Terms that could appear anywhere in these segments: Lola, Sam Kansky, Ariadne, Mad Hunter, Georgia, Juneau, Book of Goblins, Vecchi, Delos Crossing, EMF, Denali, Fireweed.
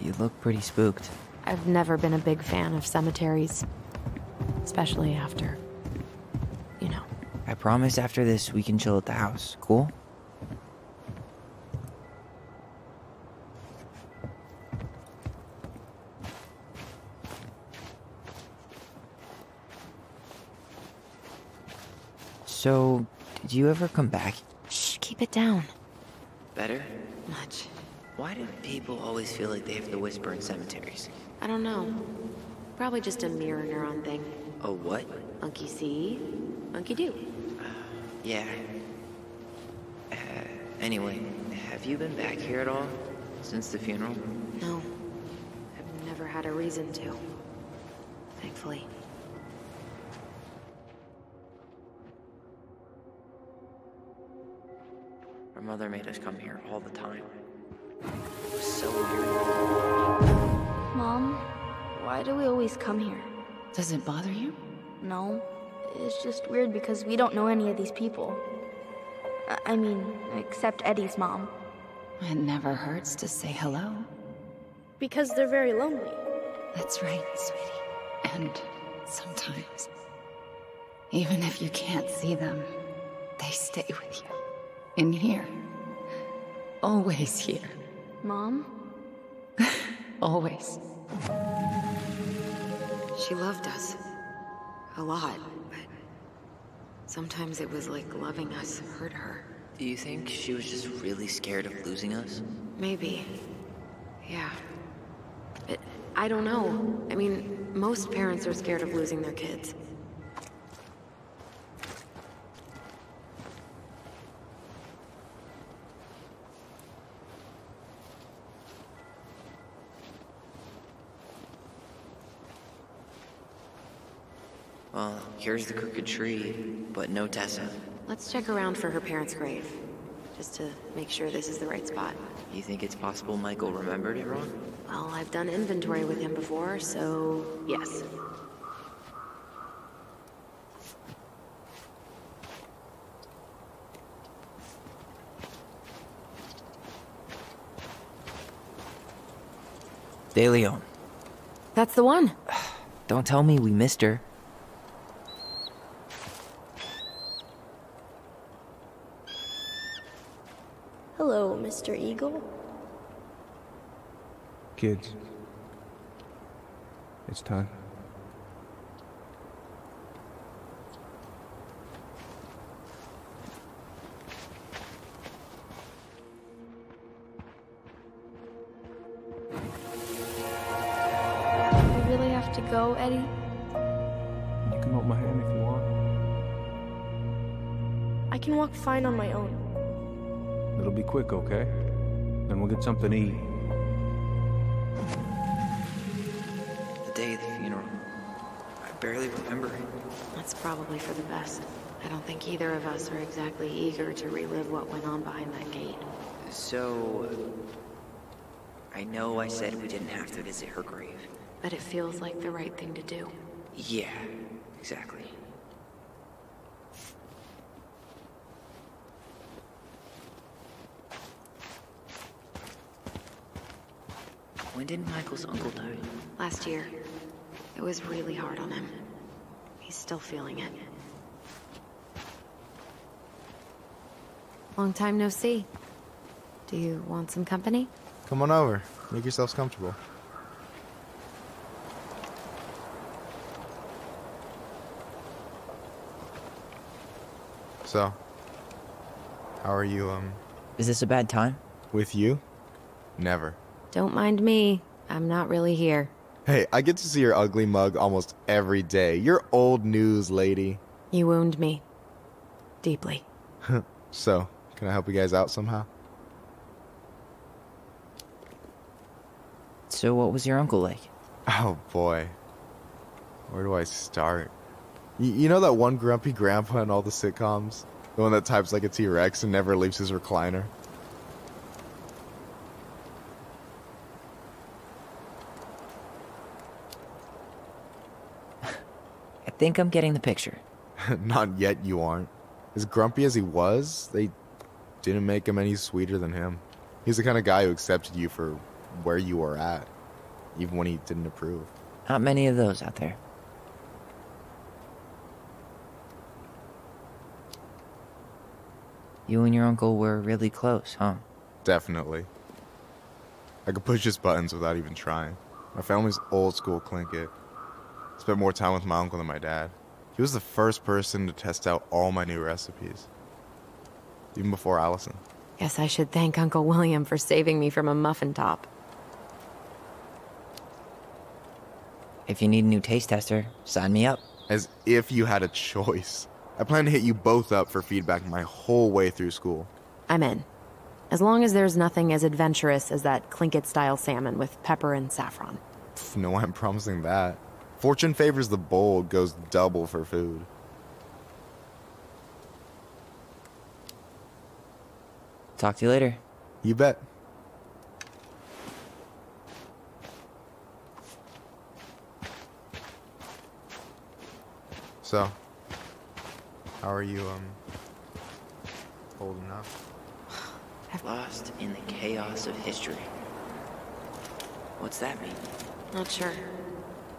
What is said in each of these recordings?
You look pretty spooked. I've never been a big fan of cemeteries. Especially after, you know. I promise after this we can chill at the house, cool? So, did you ever come back? Shh, keep it down. Better? Much. Why do people always feel like they have to whisper in cemeteries? I don't know. Probably just a mirror neuron thing. A what? Unky see, unky do. Yeah. Anyway, have you been back here at all? Since the funeral? No. I've never had a reason to. Thankfully. Our mother made us come here all the time. It was so weird. Mom, why do we always come here? Does it bother you? No, it's just weird because we don't know any of these people. I mean, except Eddie's mom. It never hurts to say hello. Because they're very lonely. That's right, sweetie. And sometimes, even if you can't see them, they stay with you. In here. Always here. Mom? Always. She loved us. A lot, but sometimes it was like loving us hurt her. Do you think she was just really scared of losing us? Maybe. Yeah. I don't know. I mean, most parents are scared of losing their kids. Well, here's the crooked tree, but no Tessa. Let's check around for her parents' grave, just to make sure this is the right spot. You think it's possible Michael remembered it wrong? Well, I've done inventory with him before, so yes. De Leon. That's the one. Don't tell me we missed her. Hello, Mr. Eagle. Kids, it's time. You really have to go, Eddie? You can hold my hand if you want. I can walk fine on my own. It'll be quick, okay? Then we'll get something to eat. The day of the funeral. I barely remember it. That's probably for the best. I don't think either of us are exactly eager to relive what went on behind that gate. So, I know I said we didn't have to visit her grave. But it feels like the right thing to do. Yeah, exactly. When did Michael's uncle die? Last year. It was really hard on him. He's still feeling it. Long time no see. Do you want some company? Come on over. Make yourselves comfortable. So, how are you, Is this a bad time? With you? Never. Don't mind me. I'm not really here. Hey, I get to see your ugly mug almost every day. You're old news, lady. You wound me. Deeply. So, can I help you guys out somehow? So what was your uncle like? Oh, boy. Where do I start? You know that one grumpy grandpa in all the sitcoms? The one that types like a T-Rex and never leaves his recliner? I think I'm getting the picture. Not yet, you aren't. As grumpy as he was, they didn't make him any sweeter than him. He's the kind of guy who accepted you for where you were at, even when he didn't approve. Not many of those out there. You and your uncle were really close, huh? Definitely. I could push his buttons without even trying. My family's old school clinkit. Spent more time with my uncle than my dad. He was the first person to test out all my new recipes. Even before Allison. Guess I should thank Uncle William for saving me from a muffin top. If you need a new taste tester, sign me up. As if you had a choice. I plan to hit you both up for feedback my whole way through school. I'm in. As long as there's nothing as adventurous as that Clinkit-style salmon with pepper and saffron. No, I'm promising that. Fortune favors the bold, goes double for food. Talk to you later. You bet. So, how are you, holding up? Lost in the chaos of history. What's that mean? Not sure,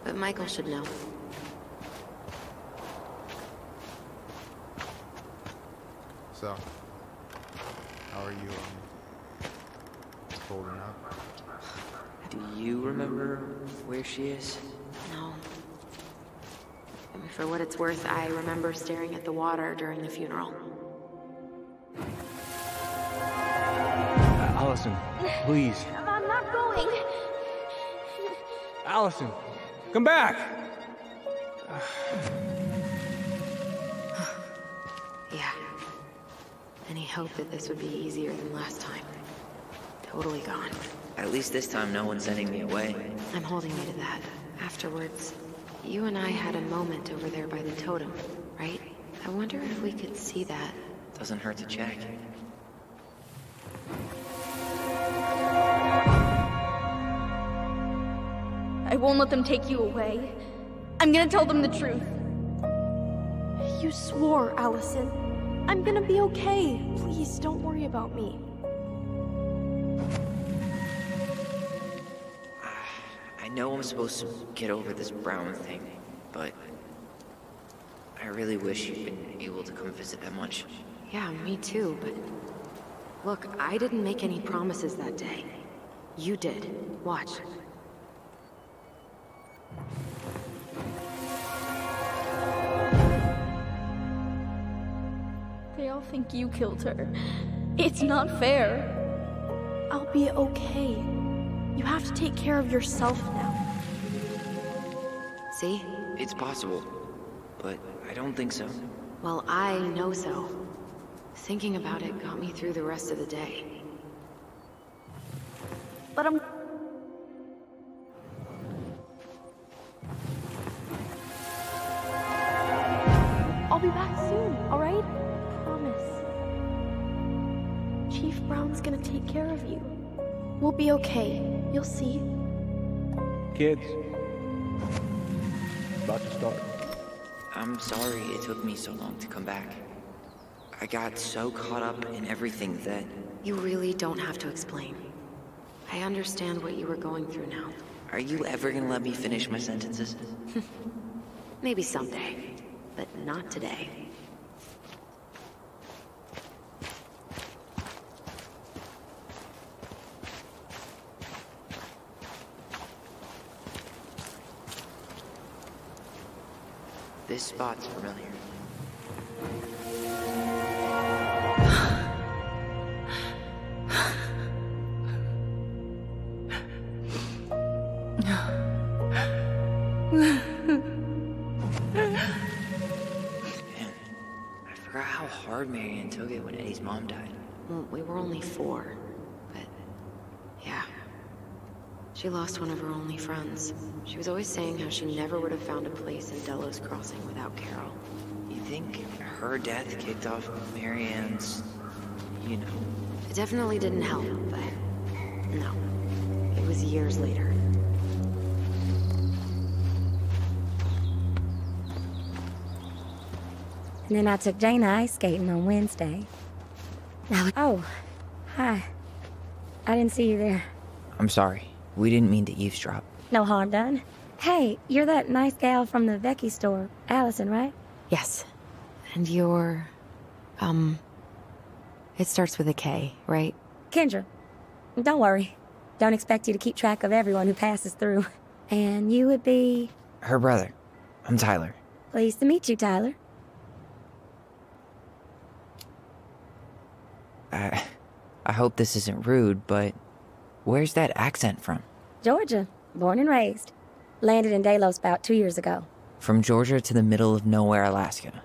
but Michael should know. So, how are you, holding up? Do you remember where she is? No. And for what it's worth, I remember staring at the water during the funeral. Allison, please. I'm not going. Allison, come back. Yeah. Any hope that this would be easier than last time? Totally gone. At least this time no one's sending me away. I'm holding you to that. Afterwards, you and I had a moment over there by the totem, right? I wonder if we could see that. Doesn't hurt to check. I won't let them take you away. I'm gonna tell them the truth. You swore, Allison. I'm gonna be okay. Please, don't worry about me. I know I'm supposed to get over this Brown thing, but I really wish you'd been able to come visit that much. Yeah, me too, but look, I didn't make any promises that day. You did. Watch. They all think you killed her. It's not fair. I'll be okay. You have to take care of yourself now. See? It's possible, but I don't think so. Well, I know so. Thinking about it got me through the rest of the day. But I'm... I'll be back soon, all right? Promise. Chief Brown's gonna take care of you. We'll be okay. You'll see. Kids. About to start. I'm sorry it took me so long to come back. I got so caught up in everything that... You really don't have to explain. I understand what you were going through now. Are you ever gonna let me finish my sentences? Maybe someday. But not today. This spot's familiar. Marion took it when Eddie's mom died. Well, we were only 4, but yeah. She lost one of her only friends. She was always saying how she never would have found a place in Delos Crossing without Carol. You think her death kicked off Marianne's, you know? It definitely didn't help, but no. It was years later. And then I took Jana ice skating on Wednesday. Oh, hi. I didn't see you there. I'm sorry. We didn't mean to eavesdrop. No harm done. Hey, you're that nice gal from the Vecchi store. Allison, right? Yes. And you're... It starts with a K, right? Kendra. Don't worry. Don't expect you to keep track of everyone who passes through. And you would be... Her brother. I'm Tyler. Pleased to meet you, Tyler. I hope this isn't rude, but where's that accent from? Georgia. Born and raised. Landed in Delos about 2 years ago. From Georgia to the middle of nowhere, Alaska.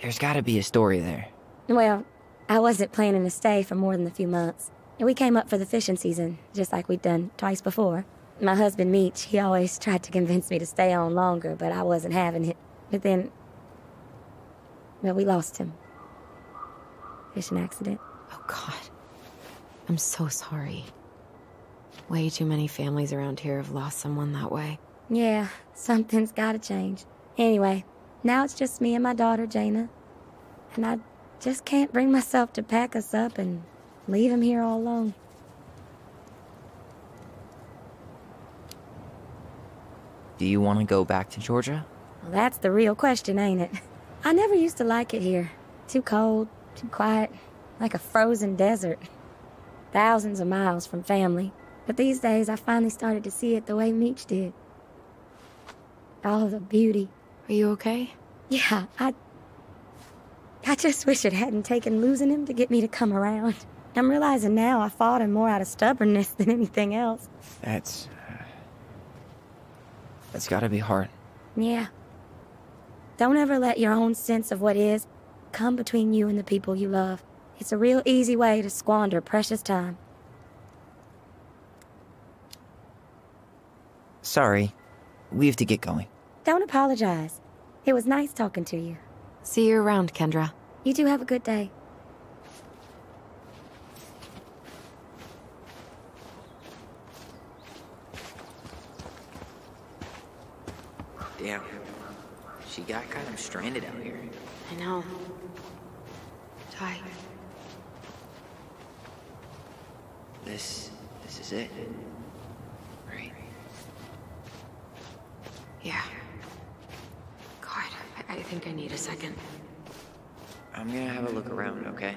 There's gotta be a story there. Well, I wasn't planning to stay for more than a few months. And we came up for the fishing season, just like we'd done twice before. My husband, Meech, he always tried to convince me to stay on longer, but I wasn't having it. But then... well, we lost him. Fishing accident. Oh, God. I'm so sorry. Way too many families around here have lost someone that way. Yeah, something's gotta change. Anyway, now it's just me and my daughter, Jaina. And I just can't bring myself to pack us up and leave him here all alone. Do you want to go back to Georgia? Well, that's the real question, ain't it? I never used to like it here. Too cold, too quiet, like a frozen desert. Thousands of miles from family. But these days, I finally started to see it the way Meech did. All of the beauty. Are you okay? Yeah, I just wish it hadn't taken losing him to get me to come around. I'm realizing now I fought him more out of stubbornness than anything else. That's gotta be hard. Yeah. Don't ever let your own sense of what is come between you and the people you love. It's a real easy way to squander precious time. Sorry. We have to get going. Don't apologize. It was nice talking to you. See you around, Kendra. You do have a good day. Damn. She got kind of stranded out here. I know. Ty. This is it. Right? Yeah. God, I think I need a second. I'm gonna have a look around, okay?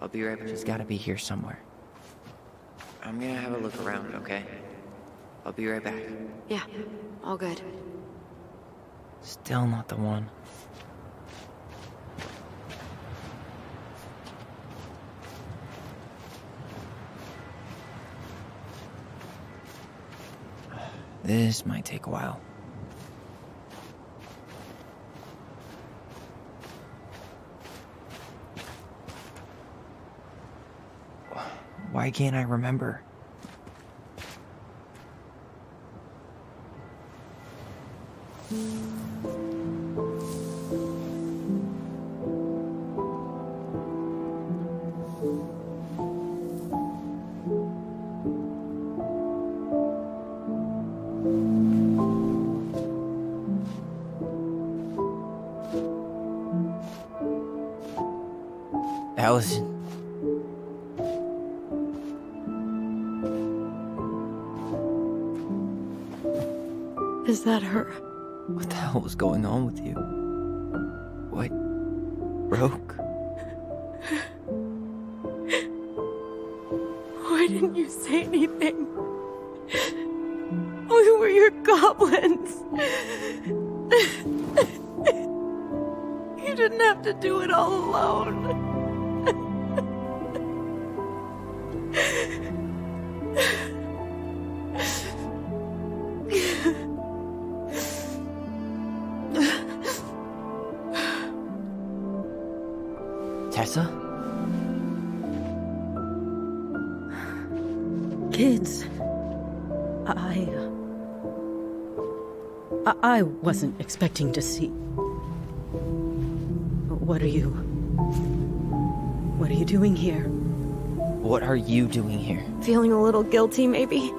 I'll be right back. She's gotta be here somewhere. I'm gonna have a look around, okay? I'll be right back. Yeah, all good. Still not the one. This might take a while. Why can't I remember? Allison. Is that her? What the hell was going on with you? What? Broke? Why didn't you say anything? We were your goblins. You didn't have to do it all alone. Kids, I wasn't expecting to see. What are you doing here? What are you doing here? Feeling a little guilty, maybe?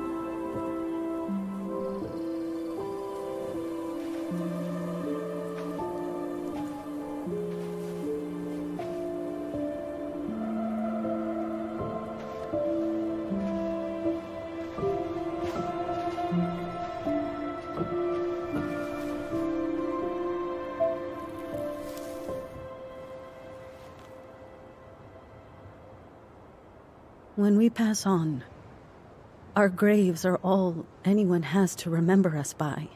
When we pass on, our graves are all anyone has to remember us by.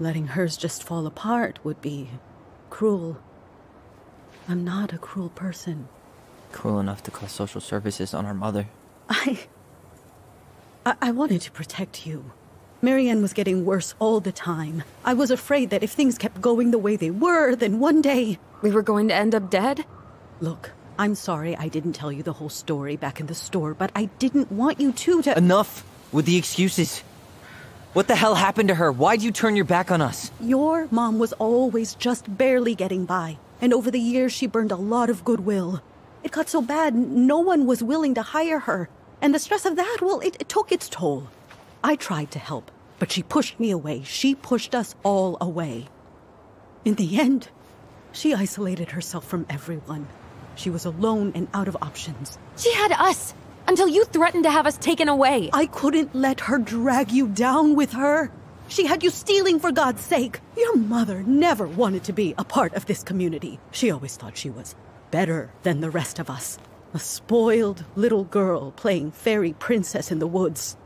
Letting hers just fall apart would be cruel. I'm not a cruel person. Cruel enough to call social services on our mother. I wanted to protect you. Marianne was getting worse all the time. I was afraid that if things kept going the way they were, then one day... we were going to end up dead? Look, I'm sorry I didn't tell you the whole story back in the store, but I didn't want you to... Enough with the excuses. What the hell happened to her? Why'd you turn your back on us? Your mom was always just barely getting by. And over the years, she burned a lot of goodwill. It got so bad, no one was willing to hire her. And the stress of that, well, it took its toll. I tried to help, but she pushed me away. She pushed us all away. In the end, she isolated herself from everyone. She was alone and out of options. She had us, until you threatened to have us taken away. I couldn't let her drag you down with her. She had you stealing, for God's sake. Your mother never wanted to be a part of this community. She always thought she was better than the rest of us. A spoiled little girl playing fairy princess in the woods.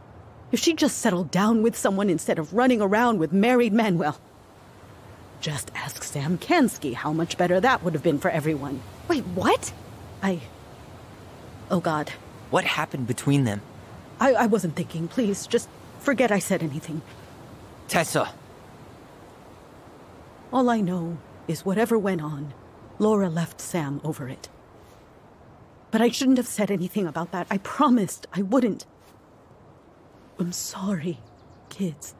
If she just settled down with someone instead of running around with married men, well... just ask Sam Kansky how much better that would have been for everyone. Wait, what? Oh, God. What happened between them? I wasn't thinking. Please, just forget I said anything. Tessa! All I know is whatever went on, Laura left Sam over it. But I shouldn't have said anything about that. I promised I wouldn't. I'm sorry, kids.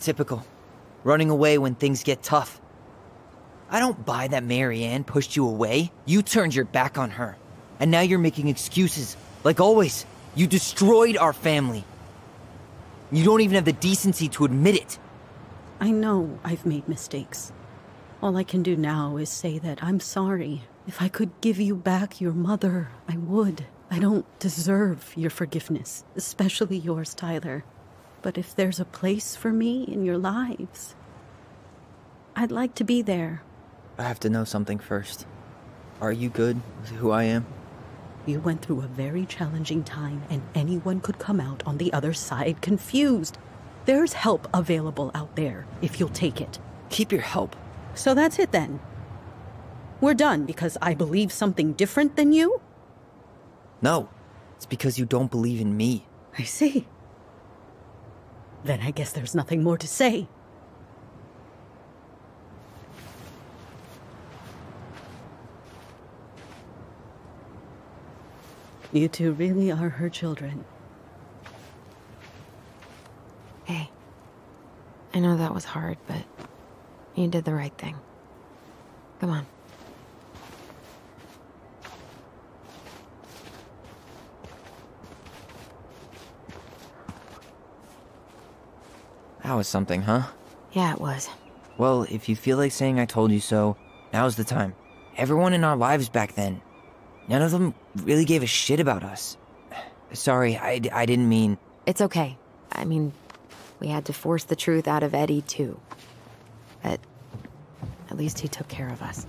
Typical. Running away when things get tough. I don't buy that Marianne pushed you away. You turned your back on her. And now you're making excuses. Like always, you destroyed our family. You don't even have the decency to admit it. I know I've made mistakes. All I can do now is say that I'm sorry. If I could give you back your mother, I would. I don't deserve your forgiveness, especially yours, Tyler. But if there's a place for me in your lives, I'd like to be there. I have to know something first. Are you good with who I am? You went through a very challenging time, and anyone could come out on the other side confused. There's help available out there, if you'll take it. Keep your help. So that's it then. We're done because I believe something different than you? No, it's because you don't believe in me. I see. Then I guess there's nothing more to say. You two really are her children. Hey, I know that was hard, but you did the right thing. Come on. That was something, huh? Yeah, it was. Well, if you feel like saying I told you so, now's the time. Everyone in our lives back then, none of them really gave a shit about us. Sorry, I didn't mean... It's okay. I mean, we had to force the truth out of Eddie, too. But at least he took care of us.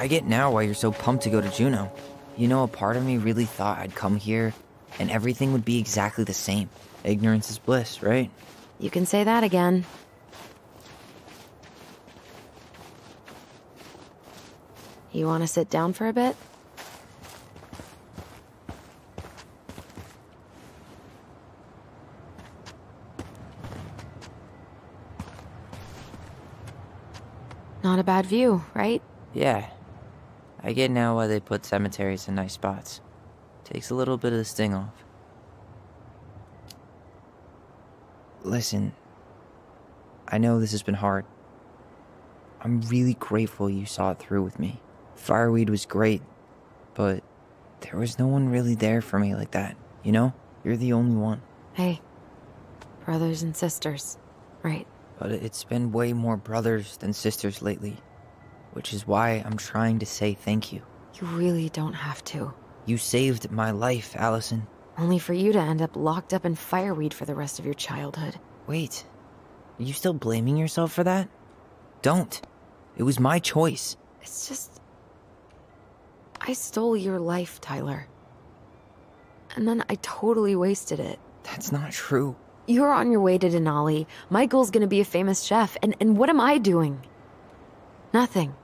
I get now why you're so pumped to go to Juneau. You know, a part of me really thought I'd come here and everything would be exactly the same. Ignorance is bliss, right? You can say that again. You want to sit down for a bit? Not a bad view, right? Yeah. I get now why they put cemeteries in nice spots. Takes a little bit of the sting off. Listen, I know this has been hard. I'm really grateful you saw it through with me. Fireweed was great, but there was no one really there for me like that, you know? You're the only one. Hey, brothers and sisters, right? But it's been way more brothers than sisters lately, which is why I'm trying to say thank you. You really don't have to. You saved my life, Allison. Only for you to end up locked up in Fireweed for the rest of your childhood. Wait, are you still blaming yourself for that? Don't. It was my choice. It's just... I stole your life, Tyler. And then I totally wasted it. That's not true. You're on your way to Denali. Michael's gonna be a famous chef, and what am I doing? Nothing.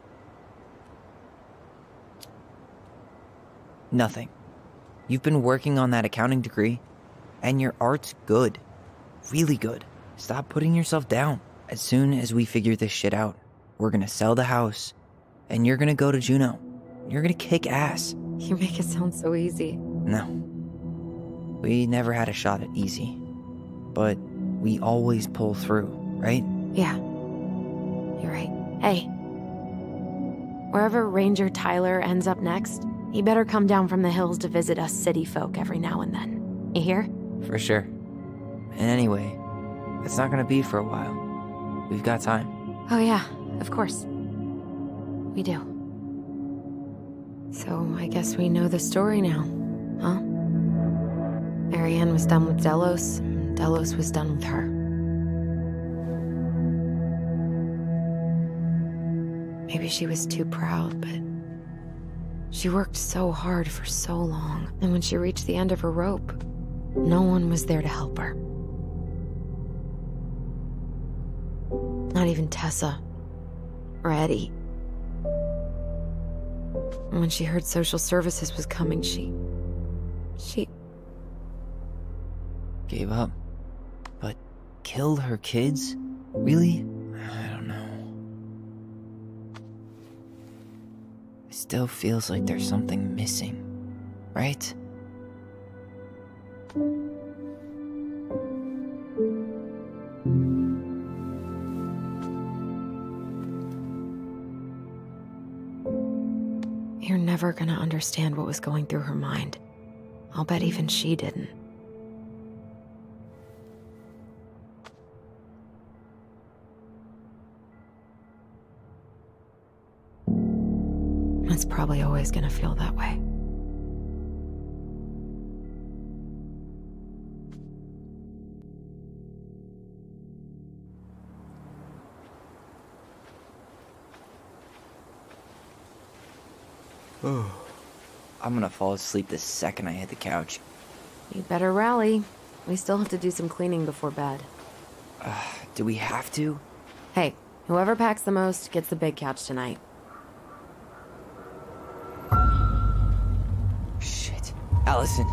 Nothing. You've been working on that accounting degree, and your art's good. Really good. Stop putting yourself down. As soon as we figure this shit out, we're gonna sell the house, and you're gonna go to Juneau. You're gonna kick ass. You make it sound so easy. No. We never had a shot at easy. But we always pull through, right? Yeah. You're right. Hey. Wherever Ranger Tyler ends up next, he better come down from the hills to visit us city folk every now and then. You hear? For sure. And anyway, it's not gonna be for a while. We've got time. Oh yeah, of course. We do. So, I guess we know the story now, huh? Ariadne was done with Delos, and Delos was done with her. Maybe she was too proud, but... she worked so hard for so long, and when she reached the end of her rope, no one was there to help her. Not even Tessa. Or Eddie. When she heard social services was coming, she gave up. But killed her kids? Really? I don't know. It still feels like there's something missing, right? Never gonna understand what was going through her mind. I'll bet even she didn't. It's probably always gonna feel that way. I'm gonna fall asleep the second I hit the couch. You better rally. We still have to do some cleaning before bed. Do we have to? Hey, whoever packs the most gets the big couch tonight. Shit. Allison.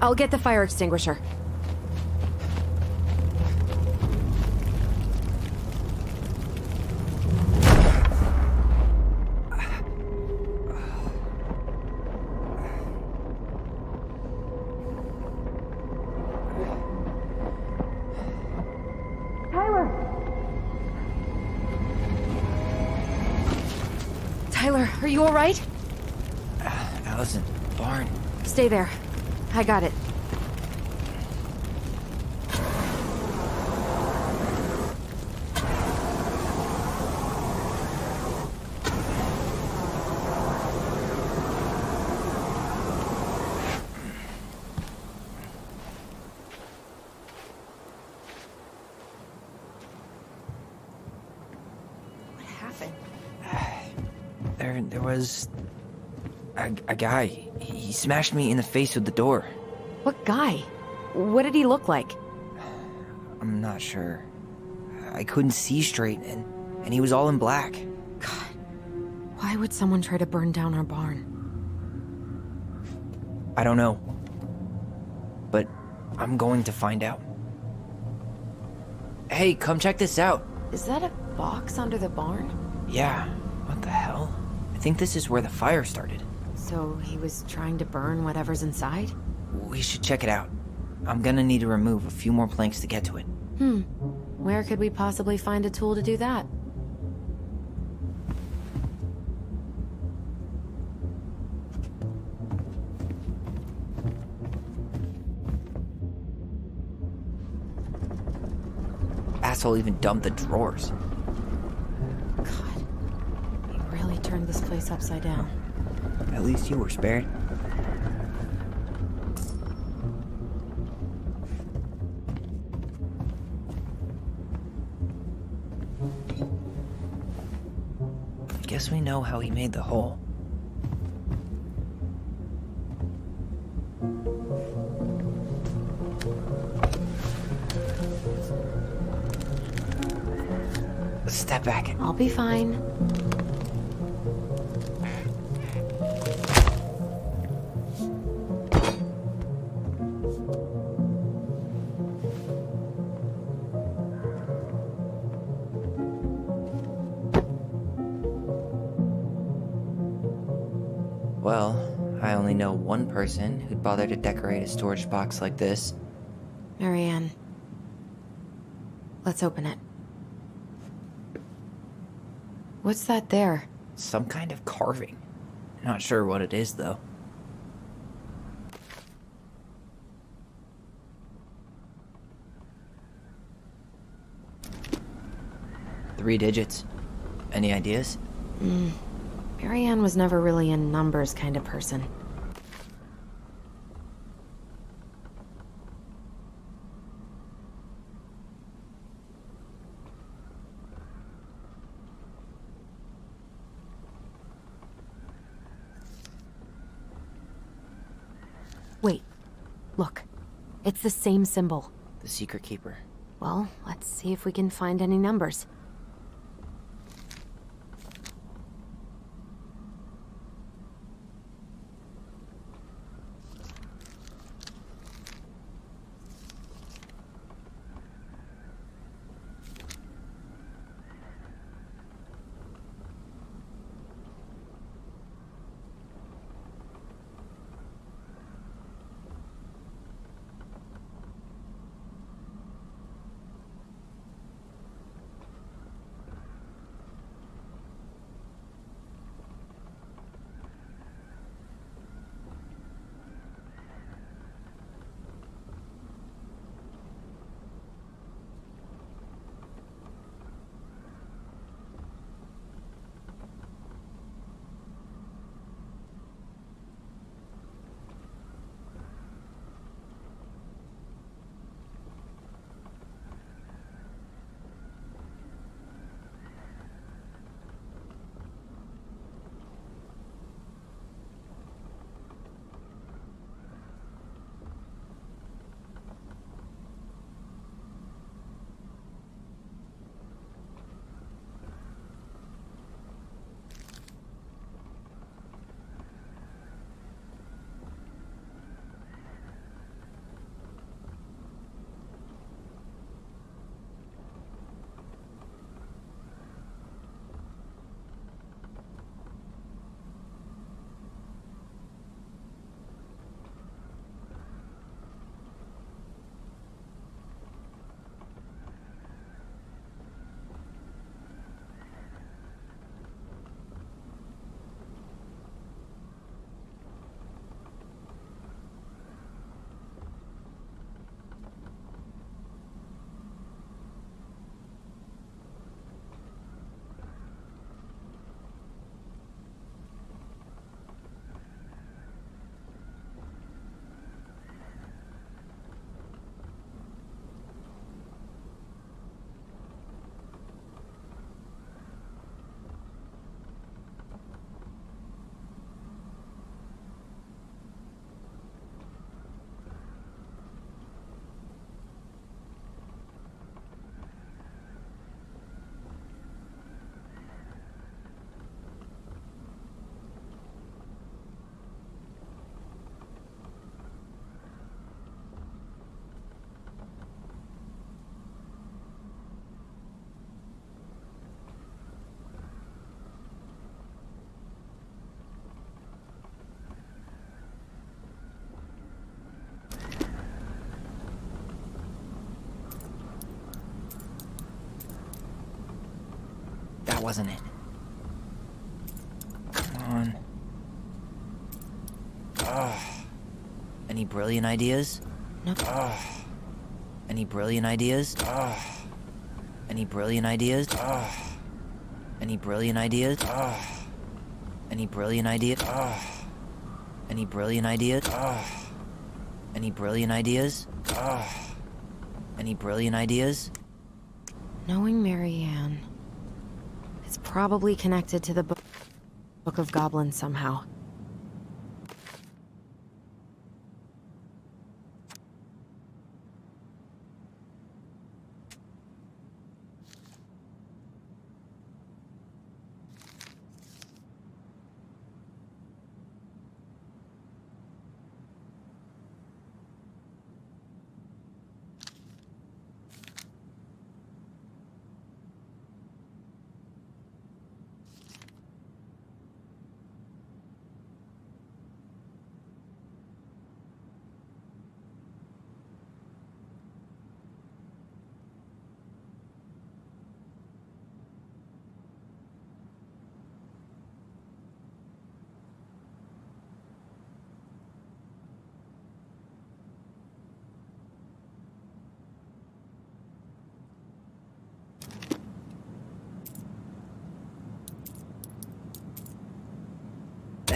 I'll get the fire extinguisher. You all right? Allison, Barn. Stay there. I got it. A guy. He smashed me in the face with the door. What guy? What did he look like? I'm not sure. I couldn't see straight, and he was all in black. God, why would someone try to burn down our barn? I don't know. But I'm going to find out. Hey, come check this out. Is that a box under the barn? Yeah. What the hell? I think this is where the fire started. So he was trying to burn whatever's inside? We should check it out. I'm gonna need to remove a few more planks to get to it. Where could we possibly find a tool to do that? Asshole even dumped the drawers. This place upside down. At least you were spared. I guess we know how he made the hole. Step back. I'll be fine. Well, I only know one person who'd bother to decorate a storage box like this. Marianne. Let's open it. What's that there? Some kind of carving. Not sure what it is, though. Three digits. Any ideas? Marianne was never really a numbers kind of person. Wait. Look. It's the same symbol. The Secret Keeper. Well, let's see if we can find any numbers. Wasn't it? Come on. Ugh. Any brilliant ideas? No. Ugh. Any brilliant ideas? Ugh. Any brilliant ideas? Ugh. Any brilliant ideas? Ugh. Any brilliant ideas? Ugh. Any brilliant ideas? Any brilliant ideas? Any brilliant ideas? Knowing Marianne, it's probably connected to the Book of Goblins somehow.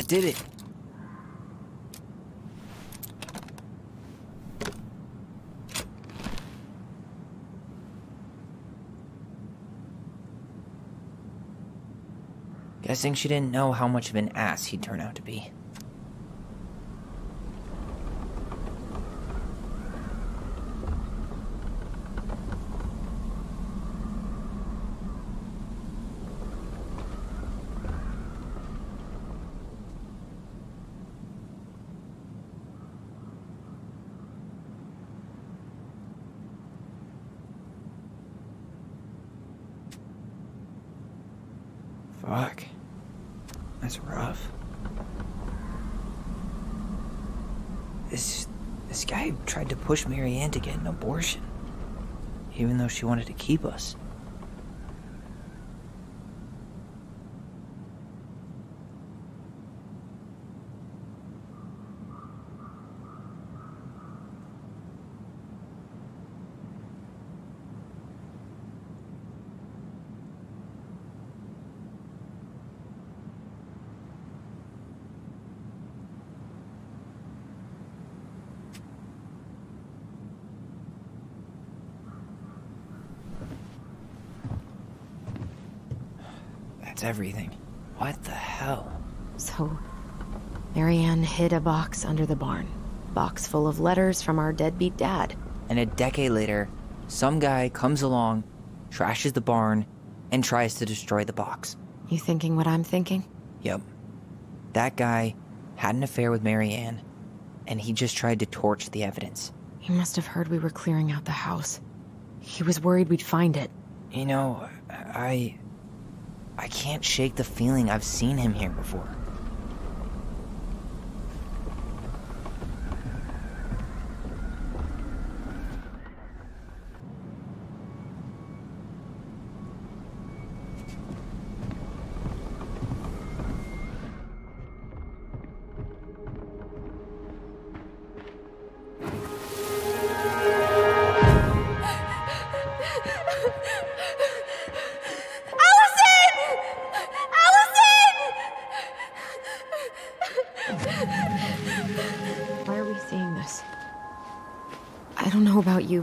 Did it. Guessing she didn't know how much of an ass he'd turn out to be. Fuck. That's rough. This guy tried to push Marianne to get an abortion, even though she wanted to keep us. Everything. What the hell? So, Marianne hid a box under the barn. Box full of letters from our deadbeat dad. And a decade later, some guy comes along, trashes the barn, and tries to destroy the box. You thinking what I'm thinking? Yep. That guy had an affair with Marianne, and he just tried to torch the evidence. He must have heard we were clearing out the house. He was worried we'd find it. You know, I can't shake the feeling I've seen him here before.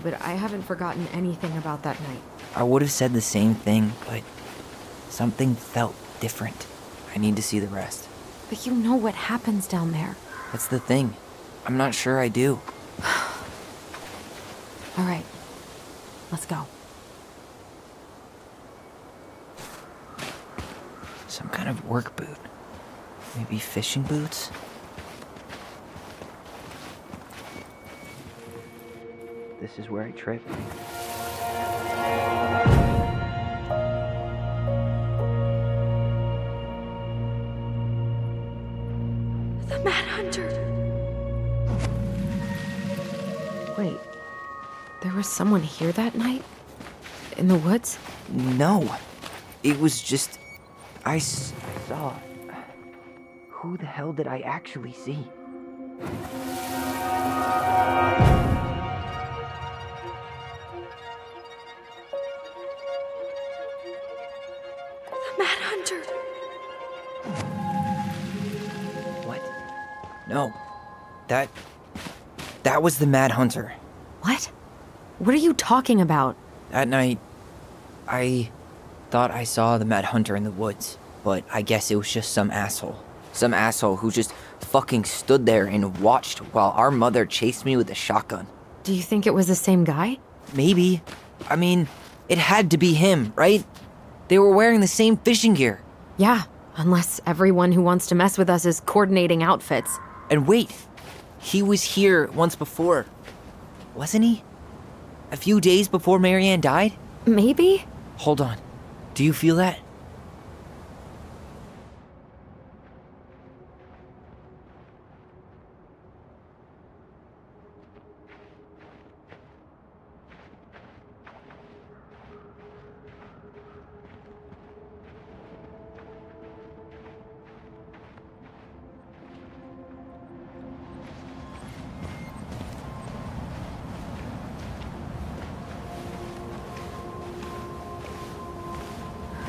But I haven't forgotten anything about that night. I would have said the same thing, but something felt different. I need to see the rest. But you know what happens down there. That's the thing. I'm not sure I do. All right, let's go. Some kind of work boot. Maybe fishing boots? This is where I tripped. The Mad Hunter! Wait, there was someone here that night? In the woods? No, it was just... I saw... Who the hell did I actually see? That was the Mad Hunter. What? What are you talking about? That night, I thought I saw the Mad Hunter in the woods, but I guess it was just some asshole. Some asshole who just fucking stood there and watched while our mother chased me with a shotgun. Do you think it was the same guy? Maybe. I mean, it had to be him, right? They were wearing the same fishing gear. Yeah, unless everyone who wants to mess with us is coordinating outfits. And wait, he was here once before, wasn't he? A few days before Marianne died? Maybe? Hold on. Do you feel that?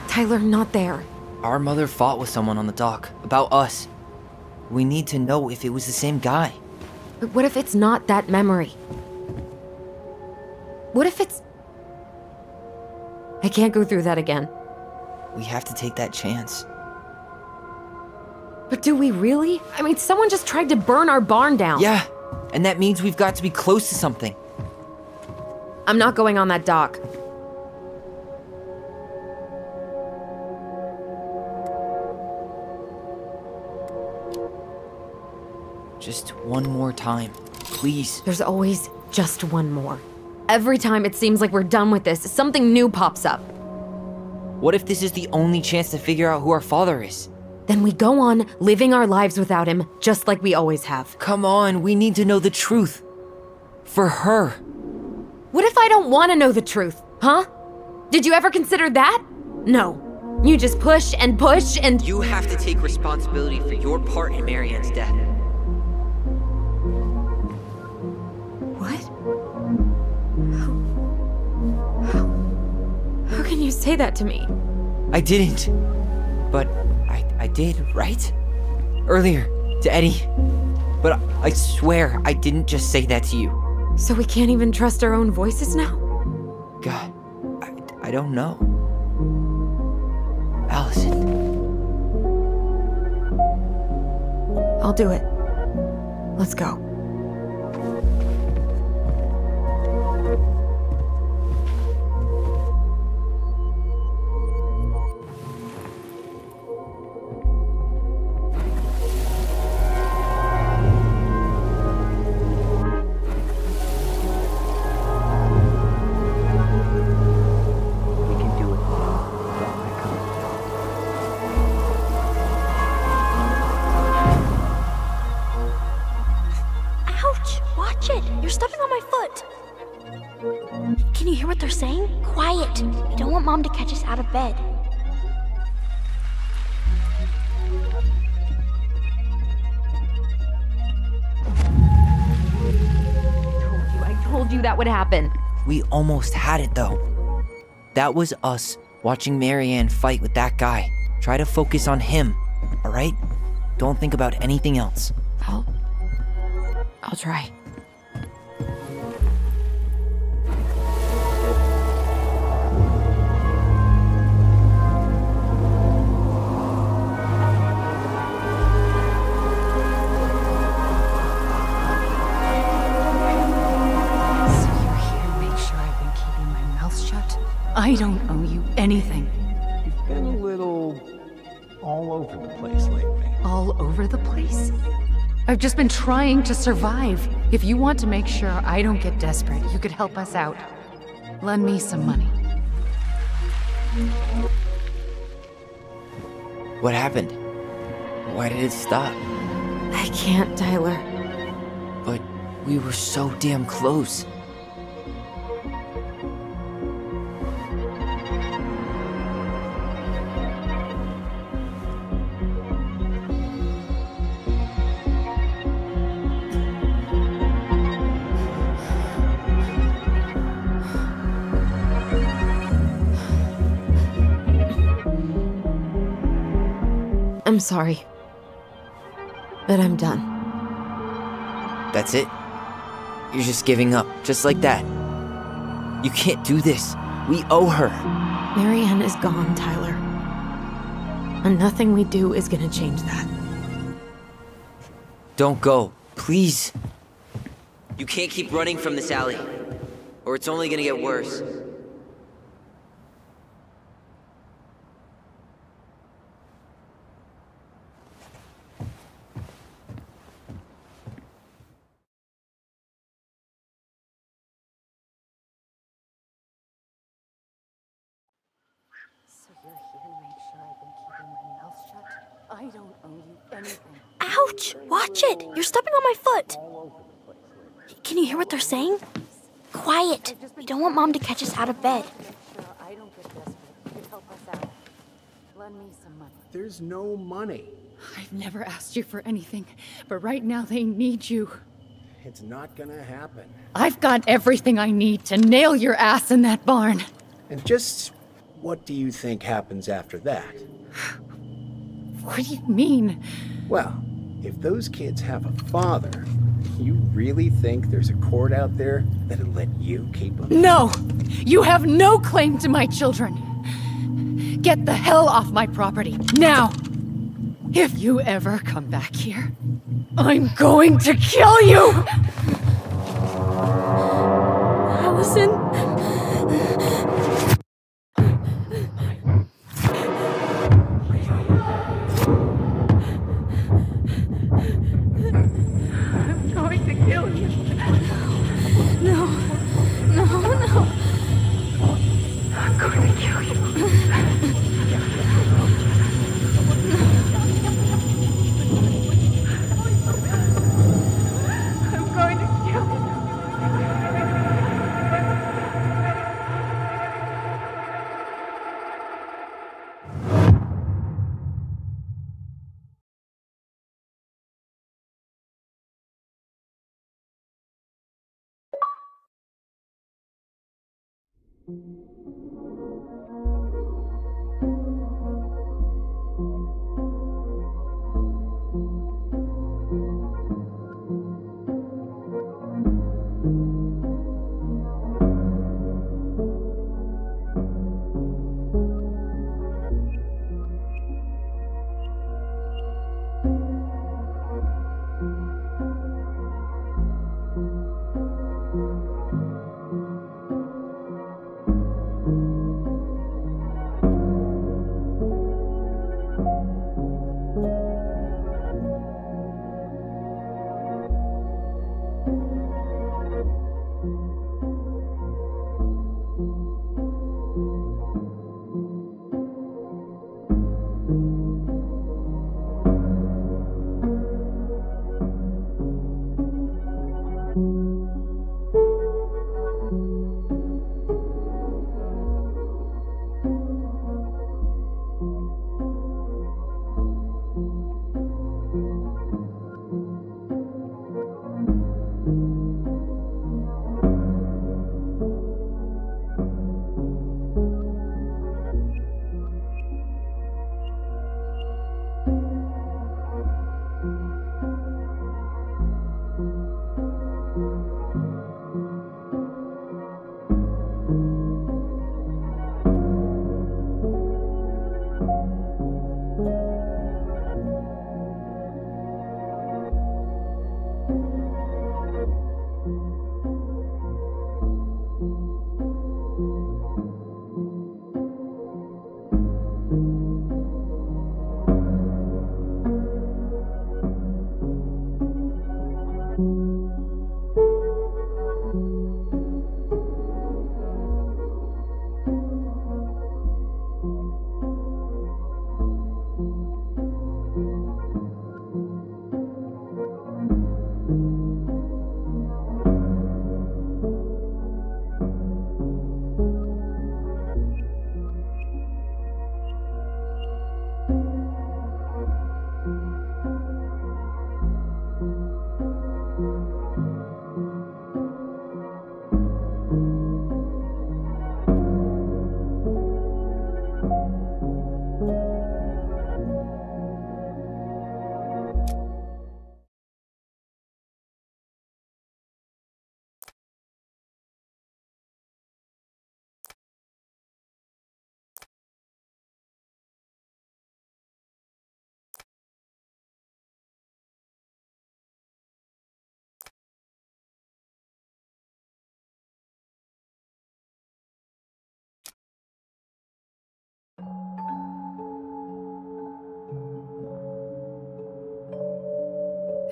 Tyler, not there. Our mother fought with someone on the dock about us. We need to know if it was the same guy. But what if it's not that memory? What if it's... I can't go through that again. We have to take that chance. But do we really? I mean, someone just tried to burn our barn down. Yeah, and that means we've got to be close to something. I'm not going on that dock. Just one more time, please. There's always just one more. Every time it seems like we're done with this, something new pops up. What if this is the only chance to figure out who our father is? Then we go on living our lives without him, just like we always have. Come on, we need to know the truth. For her. What if I don't want to know the truth, huh? Did you ever consider that? No. You just push and push and... You have to take responsibility for your part in Marianne's death. You say that to me. I didn't. But I did, right? Earlier, to Eddie. But I swear I didn't just say that to you. So we can't even trust our own voices now? God, I don't know. Allison. I'll do it. Let's go. Bed. I told you that would happen. We almost had it though. That was us watching Marianne fight with that guy. Try to focus on him, all right? Don't think about anything else. I'll try. I don't owe you anything. You've been a little all over the place lately. All over the place? I've just been trying to survive. If you want to make sure I don't get desperate, you could help us out. Lend me some money. What happened? Why did it stop? I can't, Tyler. But we were so damn close. I'm sorry, but I'm done. That's it? You're just giving up, just like that. You can't do this. We owe her. Marianne is gone, Tyler. And nothing we do is gonna change that. Don't go, please. You can't keep running from this alley, or it's only gonna get worse. Watch it! You're stepping on my foot! Can you hear what they're saying? Quiet! We don't want Mom to catch us out of bed. There's no money. I've never asked you for anything, but right now they need you. It's not gonna happen. I've got everything I need to nail your ass in that barn. And just what do you think happens after that? What do you mean? Well, if those kids have a father, you really think there's a court out there that'll let you keep them? No! You have no claim to my children! Get the hell off my property, now! If you ever come back here, I'm going to kill you! Allison?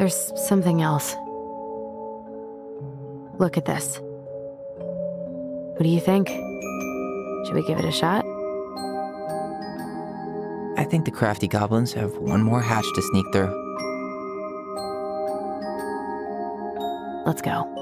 There's something else. Look at this. What do you think? Should we give it a shot? I think the crafty goblins have one more hatch to sneak through. Let's go.